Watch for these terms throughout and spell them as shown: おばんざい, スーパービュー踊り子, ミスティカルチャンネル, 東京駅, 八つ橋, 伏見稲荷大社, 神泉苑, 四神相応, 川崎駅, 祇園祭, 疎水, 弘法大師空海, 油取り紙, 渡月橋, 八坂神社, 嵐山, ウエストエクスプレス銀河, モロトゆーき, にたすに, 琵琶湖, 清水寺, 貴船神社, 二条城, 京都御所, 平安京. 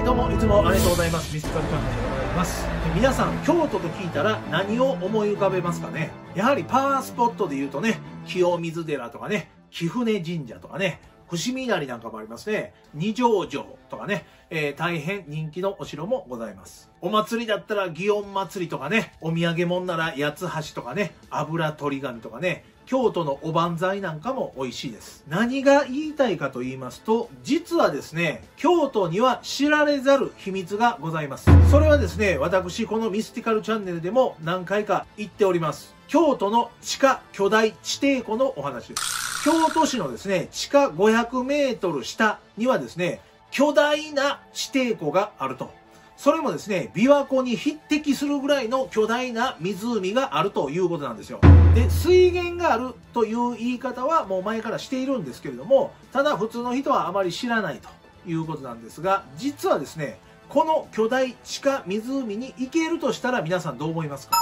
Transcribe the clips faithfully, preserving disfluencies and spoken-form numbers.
はい、どうもいつもありがとうございます。ミスカルチャンネルでございます。皆さん、京都と聞いたら何を思い浮かべますかね。やはりパワースポットで言うとね、清水寺とかね、貴船神社とかね、伏見稲荷なんかもありますね。二条城とかね、えー、大変人気のお城もございます。お祭りだったら祇園祭りとかね、お土産物なら八つ橋とかね、油取り紙とかね、京都のおばんざいなんかも美味しいです。何が言いたいかと言いますと、実はですね、京都には知られざる秘密がございます。それはですね、私このミスティカルチャンネルでも何回か言っております。京都の地下巨大地底湖のお話です。京都市のですね、地下ごひゃくメートル下にはですね、巨大な地底湖があると。それもですね、琵琶湖に匹敵するぐらいの巨大な湖があるということなんですよ。で、水源があるという言い方はもう前からしているんですけれども、ただ普通の人はあまり知らないということなんですが、実はですね、この巨大地下湖に行けるとしたら皆さんどう思いますか？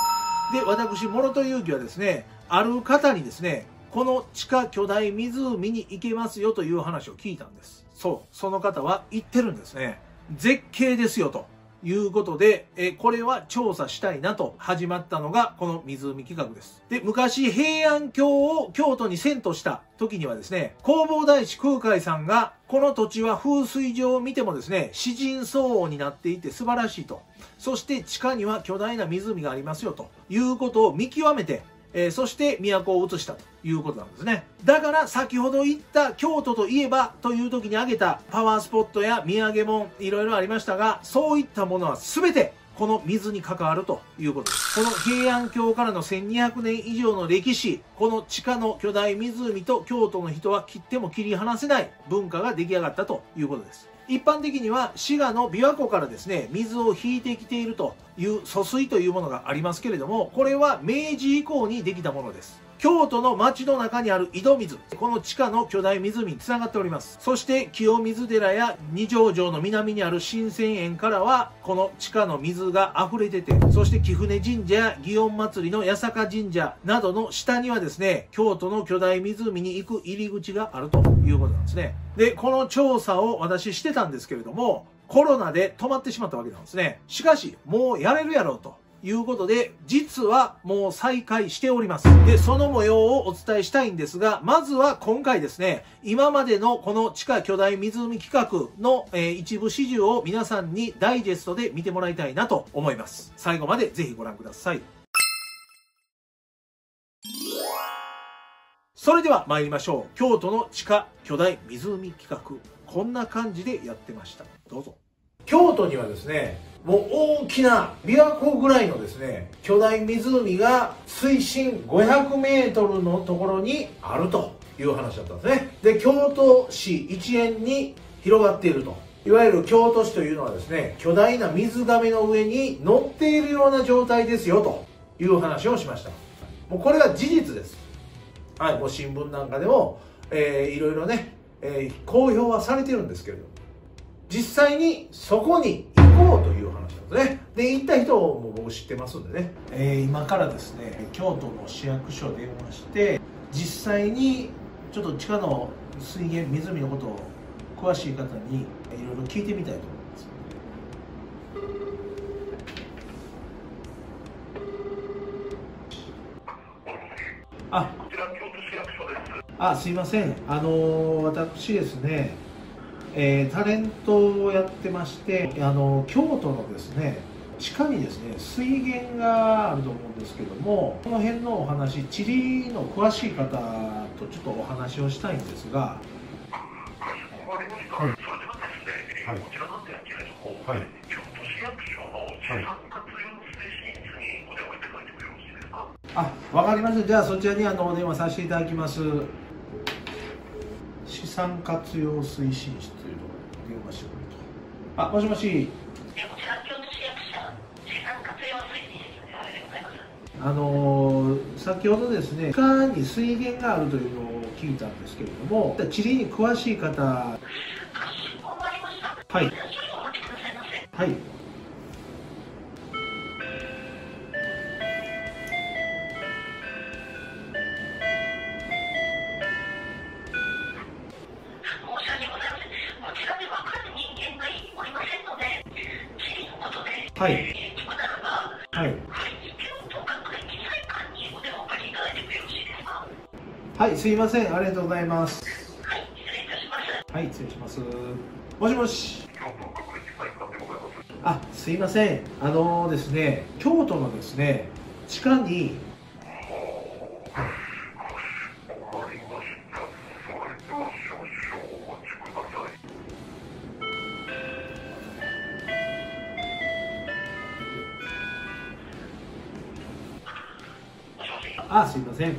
で、私、諸戸祐樹はですね、ある方にですね、この地下巨大湖に行けますよという話を聞いたんです。そう、その方は言ってるんですね。絶景ですよということで、え、これは調査したいなと始まったのがこの湖企画です。で、昔平安京を京都に遷都した時にはですね、弘法大師空海さんがこの土地は風水上を見てもですね、四神相応になっていて素晴らしいと。そして地下には巨大な湖がありますよということを見極めて、えー、そして都を移したということなんですね。だから先ほど言った京都といえばという時に挙げたパワースポットや土産物いろいろありましたが、そういったものは全てこの水に関わるということです。この平安京からのせんにひゃくねん以上の歴史、この地下の巨大湖と京都の人は切っても切り離せない文化が出来上がったということです。一般的には滋賀の琵琶湖からですね、水を引いてきているという疎水というものがありますけれども、これは明治以降にできたものです。京都の町の中にある井戸水、この地下の巨大湖につながっております。そして清水寺や二条城の南にある神泉苑からは、この地下の水が溢れ出て、そして貴船神社や祇園祭りの八坂神社などの下にはですね、京都の巨大湖に行く入り口があるということなんですね。で、この調査を私してたんですけれども、コロナで止まってしまったわけなんですね。しかし、もうやれるやろうと。いうことで、実はもう再開しております。で、その模様をお伝えしたいんですが、まずは今回ですね、今までのこの地下巨大湖企画の、えー、一部始終を皆さんにダイジェストで見てもらいたいなと思います。最後までぜひご覧ください。それでは参りましょう。京都の地下巨大湖企画。こんな感じでやってました。どうぞ。京都にはですね、もう大きな琵琶湖ぐらいのですね、巨大湖が水深ごひゃくメートルのところにあるという話だったんですね。で、京都市一円に広がっていると。いわゆる京都市というのはですね、巨大な水がめの上に乗っているような状態ですよという話をしました。もうこれは事実です。はい、もう新聞なんかでも、えー、いろいろね、えー、公表はされてるんですけれども。実際にそこに行こうという話なんですね。で、行った人も僕知ってますんでね、えー、今からですね、京都の市役所に電話して実際にちょっと地下の水源湖のことを詳しい方にいろいろ聞いてみたいと思います。あ、こちら京都市役所です。あ、すいません。あの私ですね、えー、タレントをやってまして、あの京都のですね、地下にですね、水源があると思うんですけども、この辺のお話、地理の詳しい方とちょっとお話をしたいんですが。はい、はい、それではですね、はい、こちらの電気の方で、はい、京都市役所の資産活用推進室にお電話いただいてもよろしいですか？あ、わかりました。じゃあそちらにあのお電話させていただきます。資産活用推進室というのを電話してくれと。あ、もしもし。あのー、先ほどですね、地下に水源があるというのを聞いたんですけれども、地理に詳しい方。はい。はい。はい。申し訳ございません。こちらでわかる人間がおりませんので。はいはいはいはい、すいません、ありがとうございます。はい、失礼いたします。はい、失礼します。もしもし。あ、すいません。あのー、ですね、京都のですね、地下にあ、すいません。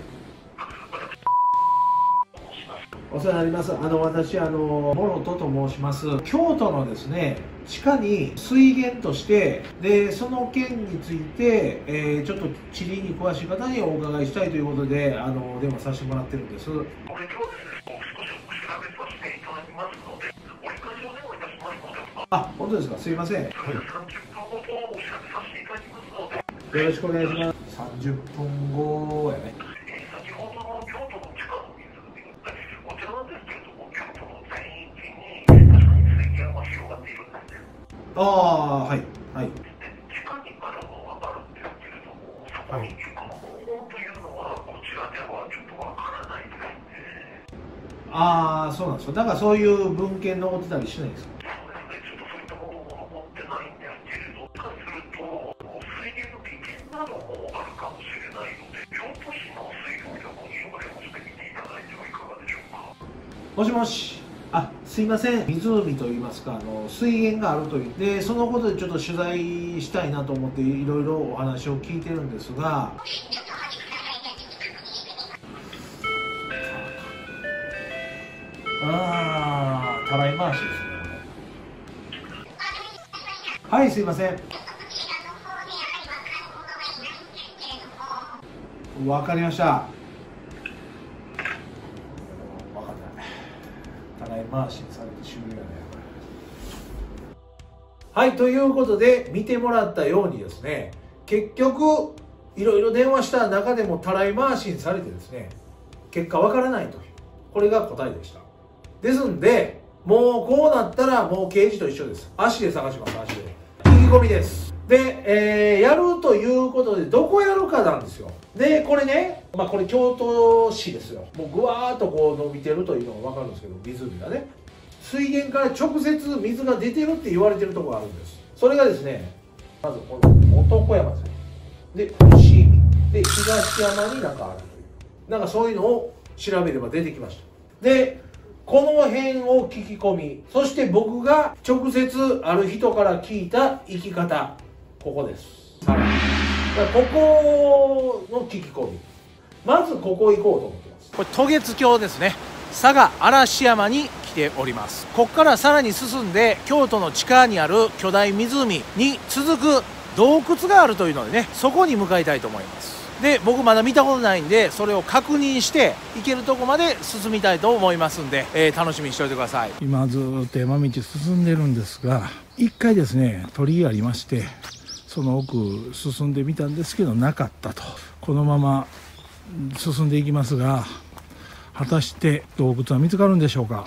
お世話になります。あの、私、あの、モロトと申します。京都のですね、地下に水源として、で、その件について、えー、ちょっと地理に詳しい方にお伺いしたいということで、あの、電話させてもらってるんです。これ今日ですね、少し調べさせていただきますので、折り返しお電話いたしますので。あ、本当ですか。すいません。はい、さんじゅっぷんごとお調べさせていただきますので。よろしくお願いします。さんじゅっぷんごやね。先ほどの京都の地下の水で、こちらなんですけれども、京都の全域に確かに水源は広がっているんですよ。ああ、はいはい。地下にあるのはあるんですけれども、そこに行く方法というのはこちらではちょっとわからないですね。ああ、そうなんですよ。だからそういう文献残ってたりしないんですか。もしもし。あ、すいません。湖といいますか、あの水源があるというで、そのことでちょっと取材したいなと思っていろいろお話を聞いてるんですが、ああ、たらい回しですね。はい、すいません。わかりました。回しにされて終了やね。はい、ということで見てもらったようにですね、結局いろいろ電話した中でもたらい回しにされてですね、結果わからないという、これが答えでした。ですんで、もうこうなったらもう刑事と一緒です。足で探します。足で聞き込みです。で、えー、やるということで、どこやるかなんですよ。で、これね、まあこれ京都市ですよ。もうぐわーっとこう伸びてるというのが分かるんですけど、湖がね、水源から直接水が出てるって言われてるところがあるんです。それがですね、まずこの男山ですよ。で、伏見で東山になんかあるという、なんかそういうのを調べれば出てきました。で、この辺を聞き込み、そして僕が直接ある人から聞いた生き方、ここです。さらにここの聞き込み、まずここ行こうと思ってます。これ渡月橋ですね。佐賀嵐山に来ております。ここからさらに進んで、京都の地下にある巨大湖に続く洞窟があるというのでね、そこに向かいたいと思います。で、僕まだ見たことないんで、それを確認して行けるとこまで進みたいと思いますんで、えー、楽しみにしておいてください。今ずーっと山道進んでるんですが、一回ですね、鳥居ありまして、その奥進んでみたんですけど、なかったと。このまま進んでいきますが、果たして洞窟は見つかるんでしょうか。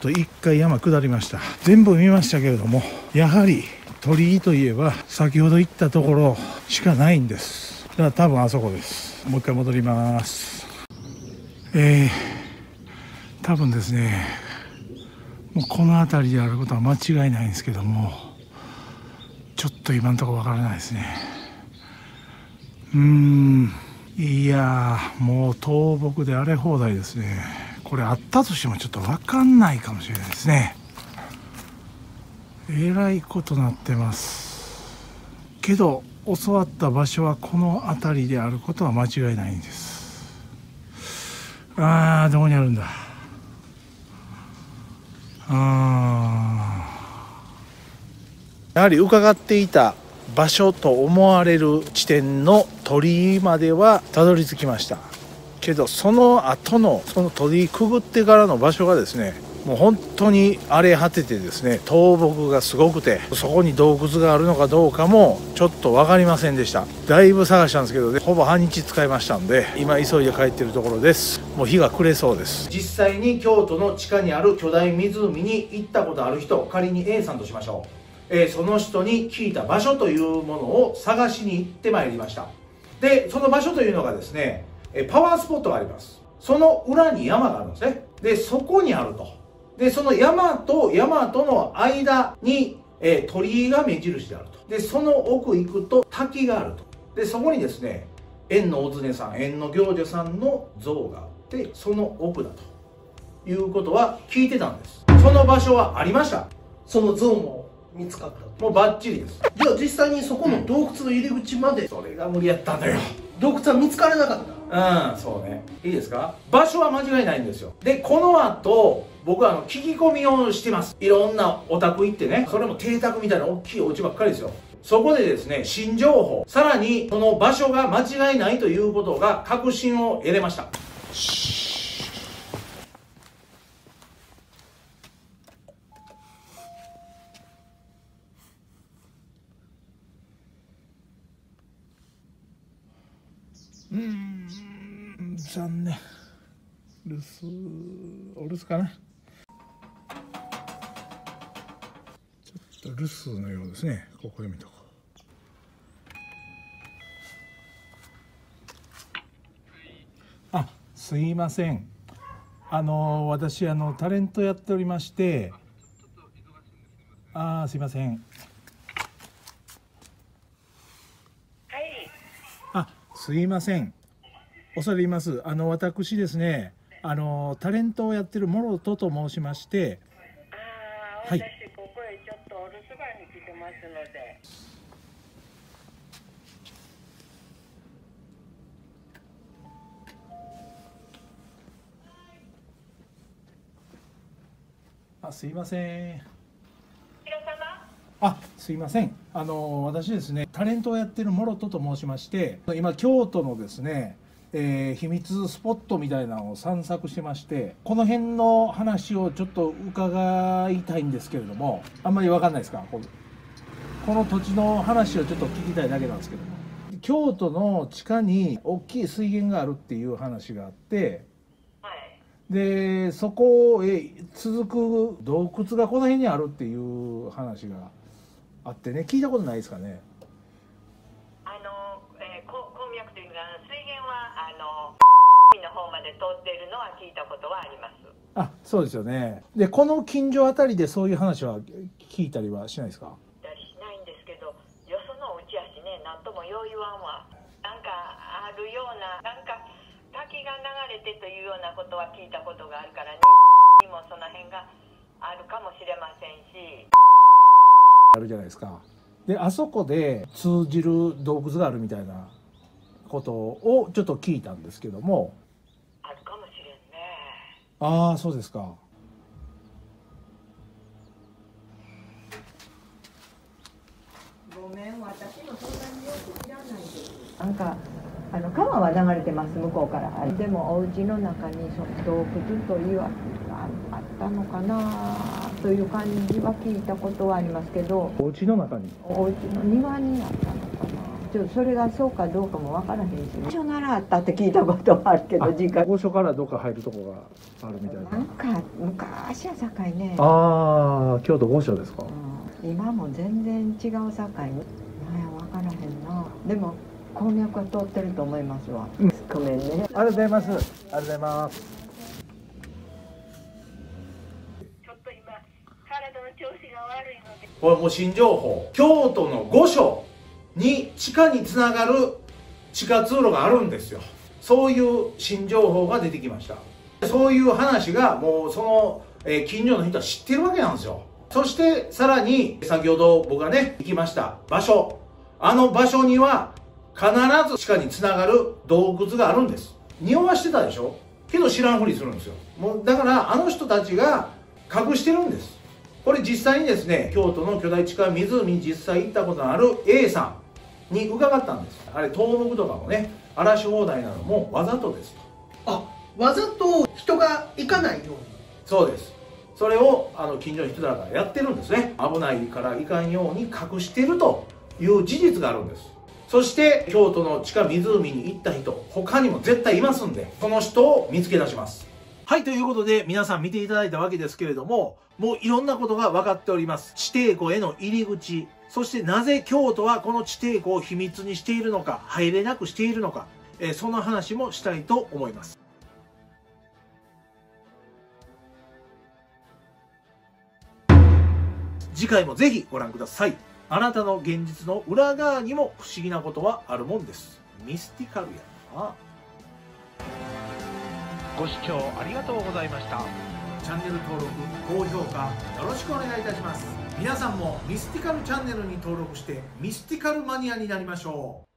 と一回山下りました。全部見ましたけれども、やはり鳥居といえば先ほど行ったところしかないんです。だから多分あそこです。もう一回戻ります。えー、多分ですね、もうこの辺りであることは間違いないんですけども、ちょっと今のところわからないですね。うーん、いやー、もう倒木で荒れ放題ですね。これあったとしてもちょっとわかんないかもしれないですね。えらいことなってますけど、教わった場所はこの辺りであることは間違いないんです。あー、どこにあるんだ。あー、やはり伺っていた場所と思われる地点の鳥居まではたどり着きましたけど、その後のその鳥居くぐってからの場所がですね、もう本当に荒れ果ててですね、倒木がすごくて、そこに洞窟があるのかどうかもちょっと分かりませんでした。だいぶ探したんですけどね、ほぼ半日使いましたんで、今急いで帰ってるところです。もう日が暮れそうです。実際に京都の地下にある巨大湖に行ったことある人、仮に A さんとしましょう。えー、その人に聞いた場所というものを探しに行ってまいりました。でその場所というのがですね、えー、パワースポットがあります。その裏に山があるんですね。でそこにあると。でその山と山との間に、えー、鳥居が目印であると。でその奥行くと滝があると。でそこにですね、縁のお常さん、縁の行者さんの像があって、その奥だということは聞いてたんです。その場所はありました。その像も見つかった。もうバッチリです。じゃあ実際にそこの洞窟の入り口まで、うん、それが無理やったんだよ。洞窟は見つからなかった。うん、そうね。いいですか、場所は間違いないんですよ。でこの後僕はあの聞き込みをしてます。いろんなお宅行ってね、それも邸宅みたいな大きいお家ばっかりですよ。そこでですね、新情報、さらにその場所が間違いないということが確信を得れました。うーん、残念。留守、お留守かな。ちょっと留守のようですね。ここで見とこう。あ、すいません。あの私あのタレントやっておりまして。ああ、すいません。はい。あ、すいません。恐れ入ります。あの私ですね。あのタレントをやってるモロトと申しまして。はい。あ、すいません。あ、すいません。あの私ですね、タレントをやってるモロトと申しまして、今京都のですね。えー、秘密スポットみたいなのを散策してまして、この辺の話をちょっと伺いたいんですけれども、あんまり分かんないですか。この土地の話をちょっと聞きたいだけなんですけども、京都の地下に大きい水源があるっていう話があって、でそこへ続く洞窟がこの辺にあるっていう話があってね、聞いたことないですかね。あ、そうですよね。でこの近所あたりでそういう話は聞いたりはしないですか。聞いたりしないんですけど、よそのうちやしね、なんともよう言わんわ。なんかあるような、なんか滝が流れてというようなことは聞いたことがあるから、ね、にもその辺があるかもしれませんし、あるじゃないですか。であそこで通じる洞窟があるみたいなことをちょっと聞いたんですけども。ああ、そうですか。ごめん、私の相談によく知らないです。なんかあの川は流れてます向こうから。でもお家の中に洞窟というのはあったのかなという感じは聞いたことはありますけど。お家の中に。お家の庭にあったのかな。ちょっとそれがそうかどうかもわからへんし、場所ならあったって聞いたことはあるけど、実家。御所からどっか入るとこがあるみたいな。なんか昔は境ね。ああ、京都御所ですか。うん、今も全然違う境。なんやわからへんな。でも鉱脈は通ってると思いますわ。うん、ごめんね。ありがとうございます。ありがとうございます。ちょっと今体の調子が悪いので。これもう新情報。京都の御所。に地下につながる地下通路があるんですよ。そういう新情報が出てきました。そういう話がもうその、えー、近所の人は知ってるわけなんですよ。そしてさらに先ほど僕がね行きました場所、あの場所には必ず地下につながる洞窟があるんです。匂わしてたでしょ、けど知らんふりするんですよ。もうだからあの人たちが隠してるんです。これ実際にですね、京都の巨大地下湖に実際行ったことのある A さんに伺ったんです。あれ倒木とかもね、荒らし放題なのもわざとですと。あ、わざと人が行かないように。そうです。それをあの近所の人らがやってるんですね。危ないから行かんように隠してるという事実があるんです。そして京都の地下湖に行った人、他にも絶対いますんで、この人を見つけ出します。はい、ということで皆さん見ていただいたわけですけれども、もういろんなことが分かっております。地底湖への入り口、そしてなぜ京都はこの地底湖を秘密にしているのか、入れなくしているのか、えー、その話もしたいと思います。次回もぜひご覧ください。あなたの現実の裏側にも不思議なことはあるもんです。ミスティカルやな。ご視聴ありがとうございました。チャンネル登録、高評価よろしくお願いいたします。皆さんもミスティカルチャンネルに登録してミスティカルマニアになりましょう。